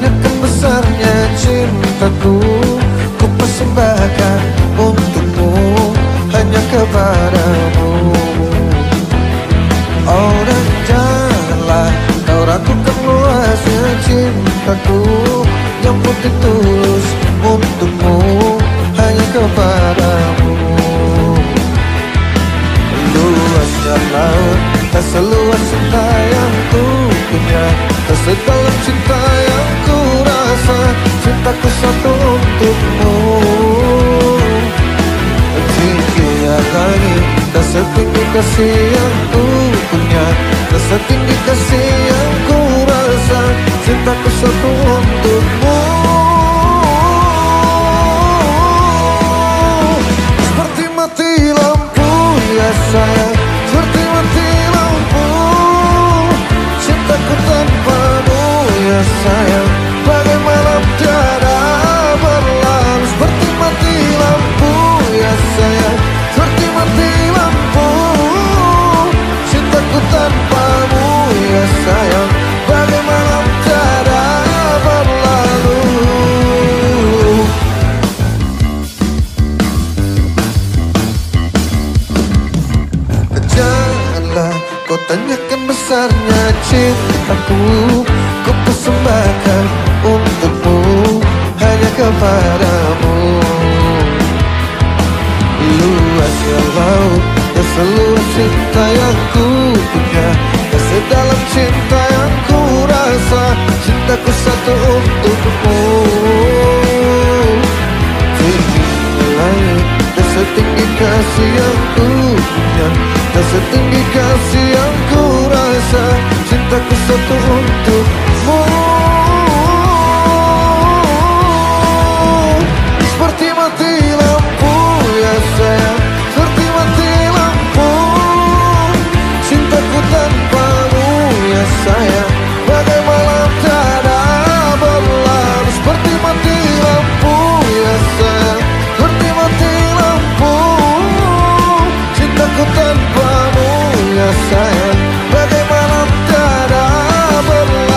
Hanya kebesarnya cintaku, ku persembahkan untukmu, hanya kepadamu. Oh dan janganlah kau ragukan luasnya cintaku, yang putih tulus untukmu, hanya kepadamu. Luasnya laut tak seluas cinta yang ku punya, tak sedalam cinta yang ku rasa. Cintaku satu untukmu, tingginya langit tak setinggi kasih yang ku punya, tak setinggi kasih yang ku rasa. Cintaku satu untukmu. Seperti mati lampu ya sayang, seperti mati lampu. Cintaku tanpamu ya sayang, bagaimana tiada berlalu. Seperti mati lampu ya sayang, seperti mati lampu. Cintaku tanpamu ya sayang, bagaimana tiada berlalu. Janganlah kau tanyakan besarnya cintaku, ku persembahkan untukmu, hanya kepadamu. Luasnya laut dan seluruh cinta yang ku punya, dan sedalam cinta yang ku rasa. Cintaku satu untukmu, tinggi langit dan setinggi kasih yang ku punya, dan setinggi kasih yang ku rasa. Cintaku satu untukmu. Seperti mati lampu ya sayang, seperti mati lampu. Cintaku tanpamu ya sayang, bagai malam tiada berlalu. Seperti mati lampu ya sayang, seperti mati lampu. Cintaku tanpamu ya sayang, bagai malam tiada berlalu.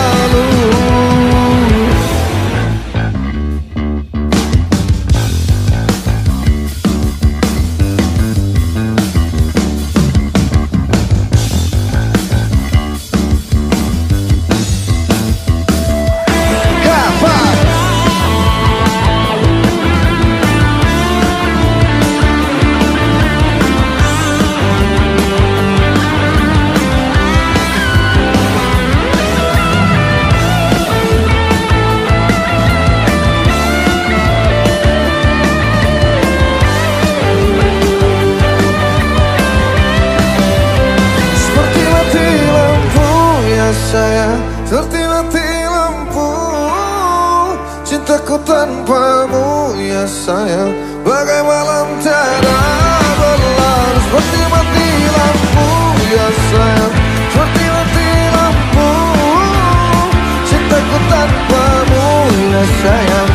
Seperti mati lampu, cintaku tanpamu ya sayang, bagai malam tiada berlalu. Seperti mati lampu ya sayang, seperti mati lampu. Cintaku tanpamu ya sayang,